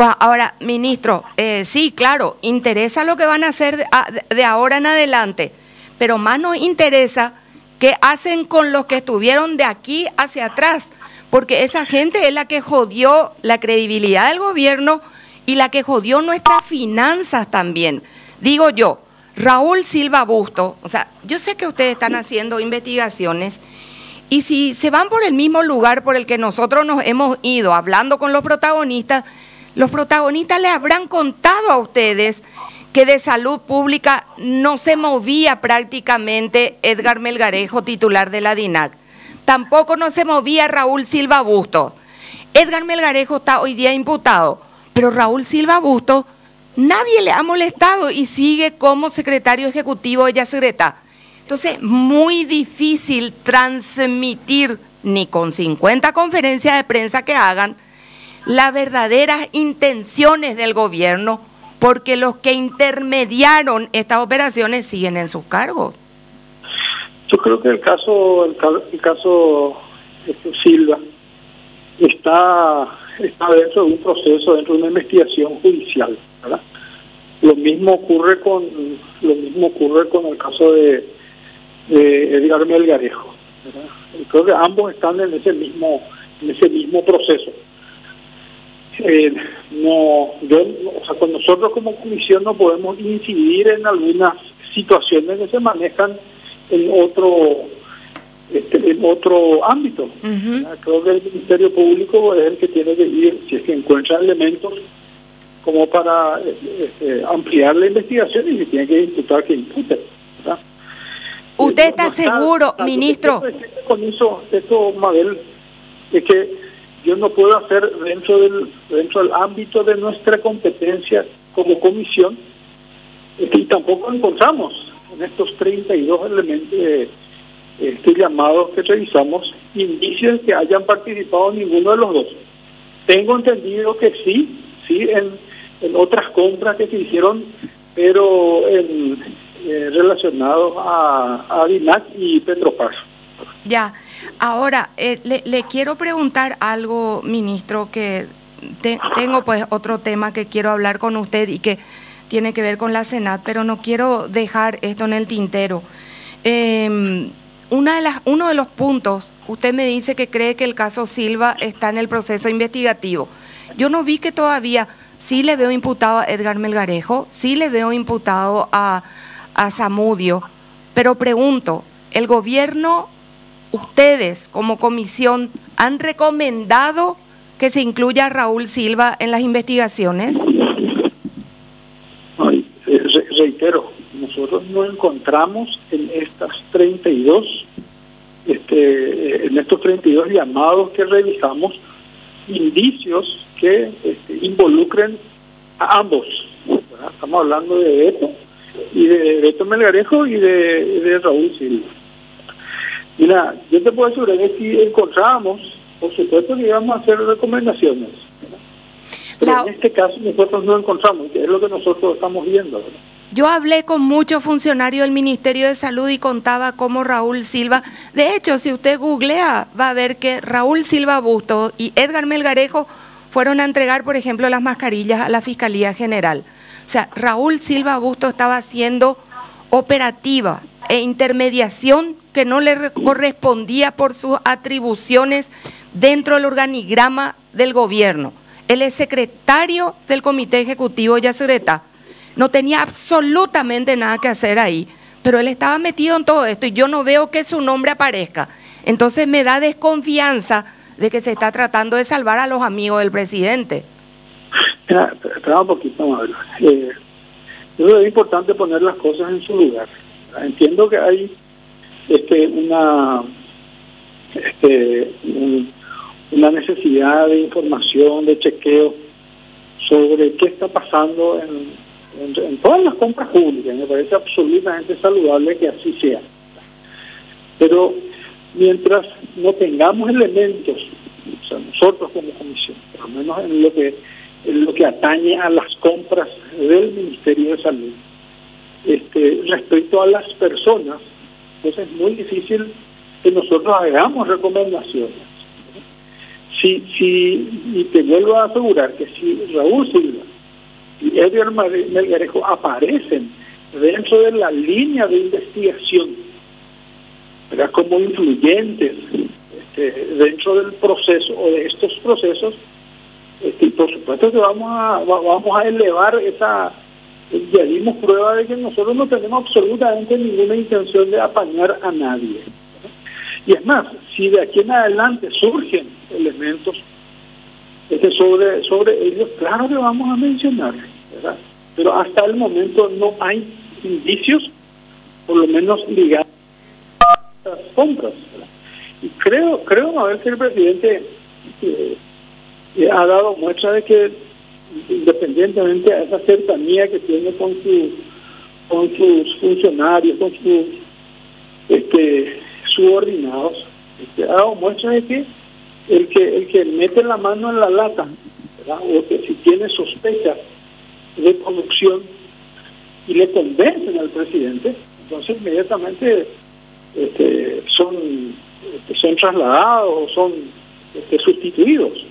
Pues ahora, ministro, sí, claro, interesa lo que van a hacer de ahora en adelante, pero más nos interesa qué hacen con los que estuvieron de aquí hacia atrás, porque esa gente es la que jodió la credibilidad del gobierno y la que jodió nuestras finanzas también. Digo yo, Raúl Silva Bustos, o sea, yo sé que ustedes están haciendo investigaciones y si se van por el mismo lugar por el que nosotros nos hemos ido, hablando con los protagonistas le habrán contado a ustedes que de salud pública no se movía prácticamente Edgar Melgarejo, titular de la DINAC. Tampoco no se movía Raúl Silva Bustos. Edgar Melgarejo está hoy día imputado, pero Raúl Silva Bustos nadie le ha molestado y sigue como secretario ejecutivo de Yacyretá. Entonces, muy difícil transmitir, ni con 50 conferencias de prensa que hagan, las verdaderas intenciones del gobierno, porque los que intermediaron estas operaciones siguen en sus cargos. Yo creo que el caso Silva está dentro de un proceso, dentro de una investigación judicial, ¿verdad? Lo mismo ocurre con el caso de Edgar Melgarejo, ¿verdad? Creo que ambos están en ese mismo proceso. Con nosotros como comisión no podemos incidir en algunas situaciones que se manejan en otro ámbito. Creo que el Ministerio Público es el que tiene que ir, si es que encuentra elementos como para ampliar la investigación, y si tiene que imputar, que impute, ¿verdad? ¿Usted está seguro, ministro? Con eso, Mabel, es que yo no puedo hacer dentro del ámbito de nuestra competencia como comisión, y tampoco encontramos en estos 32 elementos llamados que revisamos indicios que hayan participado ninguno de los dos. Tengo entendido que sí, en otras compras que se hicieron, pero relacionados a DINAC y Petroparso. Ya, ahora le quiero preguntar algo, ministro, que tengo pues otro tema que quiero hablar con usted y que tiene que ver con la Senad, pero no quiero dejar esto en el tintero. Uno de los puntos, usted me dice que cree que el caso Silva está en el proceso investigativo. Yo no vi que todavía, sí le veo imputado a Edgar Melgarejo, sí le veo imputado a Zamudio, pero pregunto, ¿el gobierno, ustedes como comisión, han recomendado que se incluya a Raúl Silva en las investigaciones? Reitero, nosotros no encontramos en estas 32, en estos 32 llamados que revisamos, indicios que involucren a ambos, ¿verdad? Estamos hablando de Beto Melgarejo y de Raúl Silva. Mira, yo te puedo asegurar que si encontramos, por supuesto que íbamos a hacer recomendaciones, ¿verdad? Pero en este caso nosotros no encontramos, que es lo que nosotros estamos viendo, ¿verdad? Yo hablé con muchos funcionarios del Ministerio de Salud y contaba cómo Raúl Silva, de hecho, si usted googlea, va a ver que Raúl Silva Bustos y Edgar Melgarejo fueron a entregar, por ejemplo, las mascarillas a la Fiscalía General. O sea, Raúl Silva Bustos estaba haciendo operativa e intermediación que no le correspondía por sus atribuciones dentro del organigrama del gobierno. Él es secretario del Comité Ejecutivo de Yacyretá. No tenía absolutamente nada que hacer ahí, pero él estaba metido en todo esto y yo no veo que su nombre aparezca. Entonces me da desconfianza de que se está tratando de salvar a los amigos del presidente. Mira, espera un poquito más. Yo creo que es importante poner las cosas en su lugar. Entiendo que hay una necesidad de información, de chequeo sobre qué está pasando en todas las compras públicas. Me parece absolutamente saludable que así sea, pero mientras no tengamos elementos, o sea, nosotros como comisión, por lo menos en lo que atañe a las compras del Ministerio de Salud, respecto a las personas, entonces es muy difícil que nosotros hagamos recomendaciones. Y te vuelvo a asegurar que si Raúl Silva y Edgar Melgarejo aparecen dentro de la línea de investigación, ¿verdad?, como influyentes dentro del proceso o de estos procesos, y por supuesto que vamos a elevar esa... Ya dimos prueba de que nosotros no tenemos absolutamente ninguna intención de apañar a nadie. Y es más, si de aquí en adelante surgen elementos sobre ellos, claro que vamos a mencionar, ¿verdad? Pero hasta el momento no hay indicios, por lo menos ligados a las compras, ¿verdad? Y creo Mabel, que el presidente ha dado muestra de que, independientemente de esa cercanía que tiene con sus funcionarios, con sus subordinados, ha dado muestra de que el que mete la mano en la lata, ¿verdad?, o que si tiene sospechas de corrupción y le convencen al presidente, entonces inmediatamente son trasladados, son sustituidos.